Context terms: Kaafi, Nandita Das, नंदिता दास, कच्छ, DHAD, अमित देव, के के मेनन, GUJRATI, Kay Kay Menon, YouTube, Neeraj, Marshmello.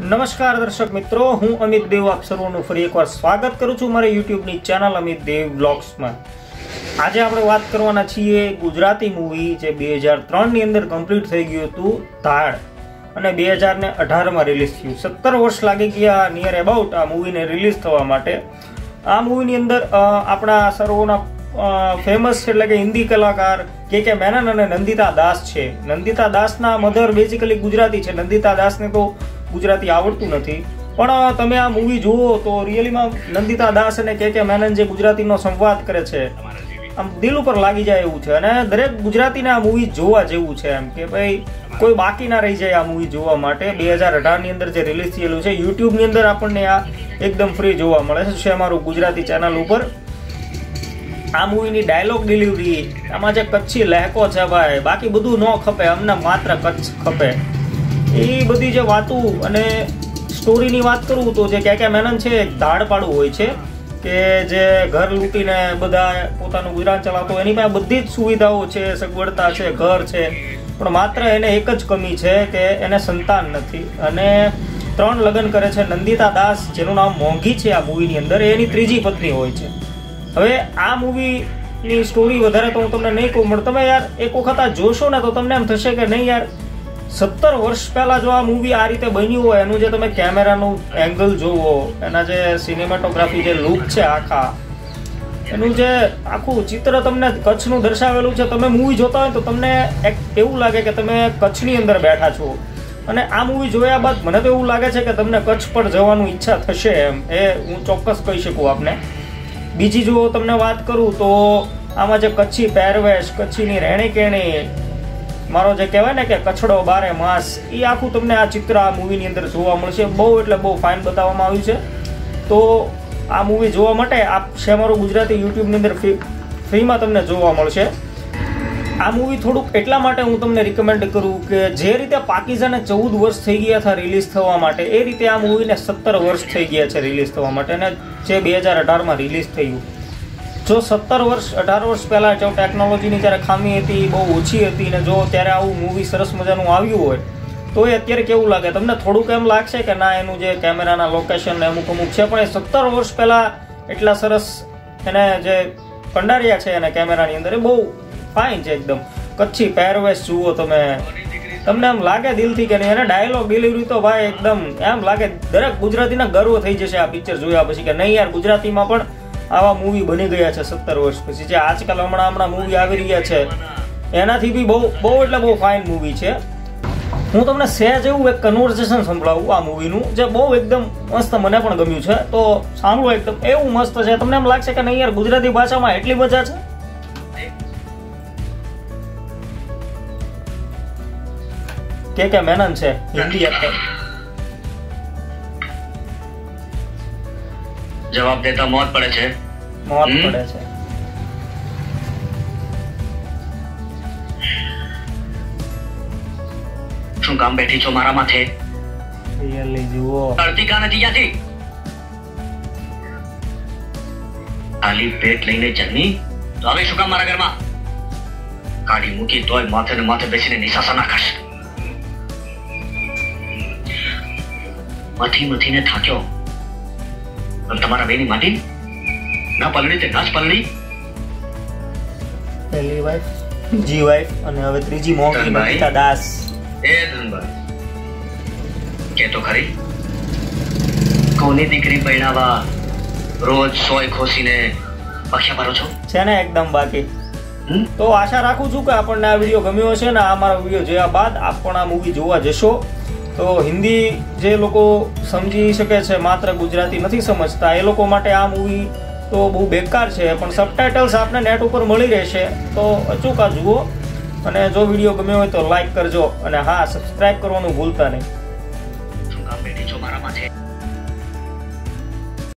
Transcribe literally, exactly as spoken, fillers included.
नमस्कार दर्शक मित्रों, हूँ अमित देव। आप सर्वोनु फरी एकवार स्वागत करूँ छूं मारी यूट्यूबनी चेनल अमित देव ब्लॉग्स में। आज आपणे वात करवाना छीए गुजराती मूवी जे बे हज़ार त्रण नी अंदर कम्प्लीट थई गयुं हतुं, धाड़, अने बे हज़ार अठार मां रिलीज थयुं। सत्तर वर्ष लागी गया नियर एबाउट आ मूवी ने रिलीज थवा माटे। आ मूवी नी अंदर आपणा सर्वोना फेमस એટલે કે હિન્દી કલાકાર કે કે મેનન અને નંદિતા દાસ છે। નંદિતા દાસના મધર બેઝિકલી ગુજરાતી છે। નંદિતા દાસને તો ગુજરાતી આવડતું નથી, પણ તમે આ મૂવી જુઓ તો રિયલીમાં નંદિતા દાસ અને કે કે મેનન જે ગુજરાતીનો સંવાદ કરે છે, આમ દિલ ઉપર લાગી જાય એવું છે। અને દરેક ગુજરાતીને આ મૂવી જોવા જેવું છે, એમ કે ભાઈ કોઈ બાકી ના રહી જાય આ મૂવી જોવા માટે। બે હજાર અઢાર ની અંદર જે રિલીઝ થયેલું છે, YouTube ની અંદર આપણને આ એકદમ ફ્રી જોવા મળે છે અમારું ગુજરાતી ચેનલ ઉપર। आ मूवी नी डायलॉग डिलीवरी, आमां जे कच्छी लहको छे भाई, बाकी बधुं न खपे, अमने मात्र कच्छ खपे। ए बधी जे वातो अने स्टोरी नी वात करूं तो जे के के मेनन छे धाड़पाड़ू होय छे के जे घर लूटीने बधा पोतानुं गुजरान चलावतो। एनी पासे बधी ज सुविधाओ छे, सगवडता छे, घर छे, पण मात्र एने एक ज कमी छे के एने संतान नथी अने त्रण लग्न करे छे। नंदिता दास जेनुं नाम मोंघी छे आ मूवी नी अंदर, एनी त्रीजी पत्नी होय छे। हवे आ मूवीनी स्टोरी वधारे तो हूँ तमने नहीं कहूँ, पण तमे यार एक वखत आ जोशो ने तो तमने एम थशे के नहीं यार, सत्तर वर्ष पहला जो आ मूवी आ रीते बन्युं होय, एनुं जे तमे केमेरानुं एंगल जोवो, एना जे सिनेमेटोग्राफी जे लूक छे आखा, एनुं जे आखुं चित्र तमने कच्छनुं दर्शावेलुं छे। तमे मूवी जोता होय तो तमने एक एवुं लागे के तमे कच्छनी अंदर बेठा छो। अने आ मूवी जोया बाद मने तो एवुं लागे छे के तमने कच्छ पर जवानुं ઈચ્છા थशे, एम ए हूँ चोक्कस कही शकूँ आपने। बीजी जो तमने बात करूँ तो आमां जे कच्छी पहेरवेश, कच्छीनी रहणी कहणी, मारो जे कहेवाय ने के कच्छडो बारे मास, ई आखुं तमने आ चित्र आ मूवीनी अंदर जोवा मळशे। बहु एटले बहु फाइन बताववामां आव्युं छे। तो आ मूवी जोवा माटे आप छे मारो गुजराती यूट्यूबनी अंदर फ्रीमां तमने जोवा मळशे। आ मूवी थोड़ुंक एटला माटे हूँ तमने रिकमेंड करूँ के जे रीते पाकिस्ताने चौदह वर्ष थई गया था रिलीज थवा माटे, ए रीते आ मूवीने सत्तर वर्ष थई गया छे रिलीज थवा माटे, अने जे बे हज़ार अठार में रिलीज थयुं। जो सत्तर वर्ष अठार वर्ष पहला जो टेक्नोलॉजी की त्यारे खामी थी बहुत ओछी थी, ने जो त्यारे आवुं मूवी सरस मजानुं आव्युं होय तो ये अत्यारे केवुं लागे तमने? थोड़ुंक एम लागशे के ना एनुं जे केमेराना लोकेशन ने अमुक अमुक छे, पण ए सत्तर वर्ष पहला एटला सरस एने जे कंडारिया छे एने केमेरानी अंदर बहु फाइन छे एकदम। कच्छी पहेरवेश जुओ तमे, तमने एम लागे दिलथी के नहीं? एने डायलॉग डिलीवरी तो भाई एकदम एम लागे दरेक गुजराती ना गर्व थई जशे आ पिक्चर जोया पछी के नहीं यार, गुजराती में पण आवा मूवी बनी गया छे सत्तर वर्ष पछी। जे आजकल हमणा हमणा मूवी आवी रह्या छे एनाथी भी बहु बहु एटले बहु फाइन मूवी छे। हूँ तमने सहज एवुं एक कन्वर्सेशन संभळावुं आ मूवीनुं जे बहु एकदम मस्त, मने पण गम्युं छे, तो सांभळो। एकदम एवुं मस्त छे, तमने एम लागे के नहीं यार गुजराती भाषामां एटली मजा छे? के के मेनन छे हिंदी एक्टर। जवाब देता मौत पड़े छे, मौत पड़े छे। શું કામ બેઠી છો મારા માથે? રિયલી જુઓ અડધી કાન હતી ક્યાંથી? ખાલી પેટ લઈને જમી તો હવે શું કામ મારા ઘરમાં કાઢી મૂકી? તોય માથે ને માથે બેસીને નિશાસા ના કરશે। मथी मथी ने थाक्यो, और तुम्हारा बेनी माटी ना पलड़ी ते नाच पलड़ी। पहली वाइफ, जी वाइफ, और હવે ત્રીજી મોગી નંદિતા દાસ। એ ધનભાઈ કે તો ખરી કોની દીકરી પૈણાવા રોજ સોય ખોસીને પક્ષા ભરો છો છે ને એકદમ બાકી। તો આશા રાખું છું કે આપણને આ વિડિયો ગમ્યો હશે ને આ મારો વિડિયો જોયા બાદ આપણા મૂવી જોવા જશો। तो हिंदी जे लोग समझी सके छे, मात्र गुजराती नहीं समझता ए लोग माटे आ मूवी तो बहुत बेकार है। पण सबटाइटल्स आपने नेट पर मिली रहेशे, तो अचूका जुओ। अने जो विडियो गम्यो होय तो लाइक करजो, अने हाँ सब्सक्राइब करवानुं भूलता नहीं।